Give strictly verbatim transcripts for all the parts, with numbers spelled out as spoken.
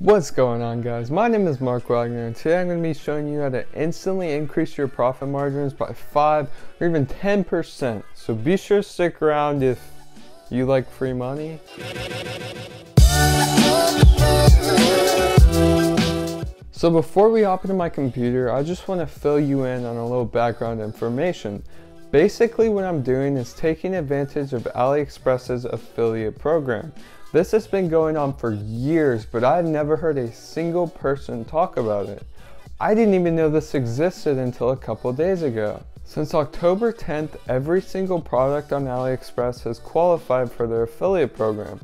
What's going on, guys? My name is Mark Wagner, and today I'm going to be showing you how to instantly increase your profit margins by five or even ten percent. So be sure to stick around if you like free money. So before we hop into my computer, I just want to fill you in on a little background information. Basically, what I'm doing is taking advantage of AliExpress's affiliate program. This has been going on for years, but I've never heard a single person talk about it. I didn't even know this existed until a couple days ago. Since October tenth, every single product on AliExpress has qualified for their affiliate program.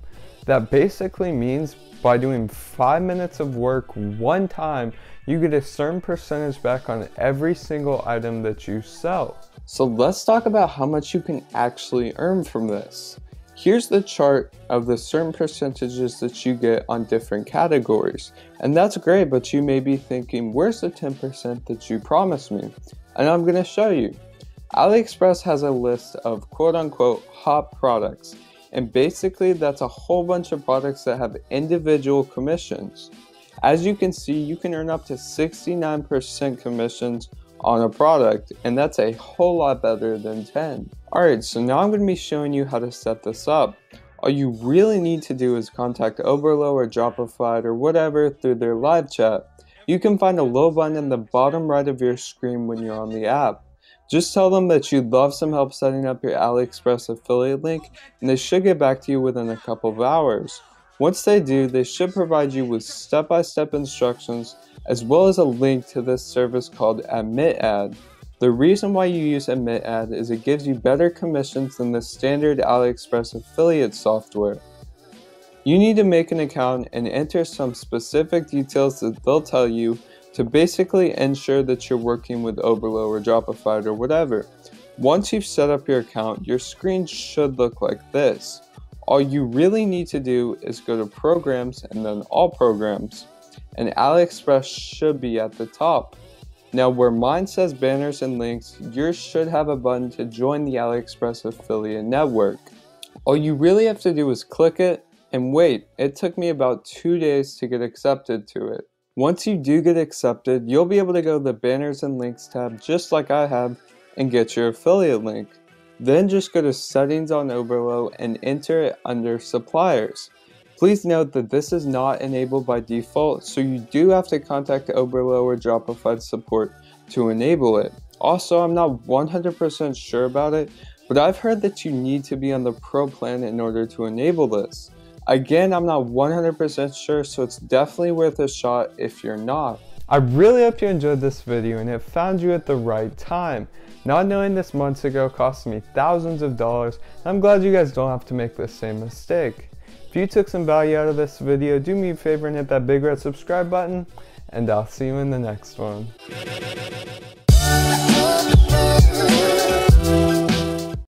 That basically means by doing five minutes of work one time, you get a certain percentage back on every single item that you sell. So let's talk about how much you can actually earn from this. Here's the chart of the certain percentages that you get on different categories. And that's great, but you may be thinking, where's the ten percent that you promised me? And I'm gonna show you. AliExpress has a list of quote unquote hot products. And basically that's a whole bunch of products that have individual commissions. As you can see, you can earn up to sixty-nine percent commissions on a product, and that's a whole lot better than ten. Alright, so now I'm going to be showing you how to set this up. All you really need to do is contact Oberlo or Dropified or whatever through their live chat. You can find a low button in the bottom right of your screen when you're on the app. Just tell them that you'd love some help setting up your AliExpress affiliate link, and they should get back to you within a couple of hours. Once they do, they should provide you with step-by-step instructions as well as a link to this service called Admitad. The reason why you use Admitad is it gives you better commissions than the standard AliExpress affiliate software. You need to make an account and enter some specific details that they'll tell you to basically ensure that you're working with Oberlo or Dropified or whatever. Once you've set up your account, your screen should look like this. All you really need to do is go to Programs and then All Programs, and AliExpress should be at the top. Now where mine says Banners and Links, yours should have a button to join the AliExpress affiliate network. All you really have to do is click it, and wait, it took me about two days to get accepted to it. Once you do get accepted, you'll be able to go to the Banners and Links tab just like I have and get your affiliate link. Then just go to Settings on Oberlo and enter it under Suppliers. Please note that this is not enabled by default, so you do have to contact Oberlo or Dropified support to enable it. Also, I'm not one hundred percent sure about it, but I've heard that you need to be on the Pro plan in order to enable this. Again, I'm not one hundred percent sure, so it's definitely worth a shot if you're not. I really hope you enjoyed this video and it found you at the right time. Not knowing this months ago cost me thousands of dollars, and I'm glad you guys don't have to make the same mistake. If you took some value out of this video, do me a favor and hit that big red subscribe button, and I'll see you in the next one.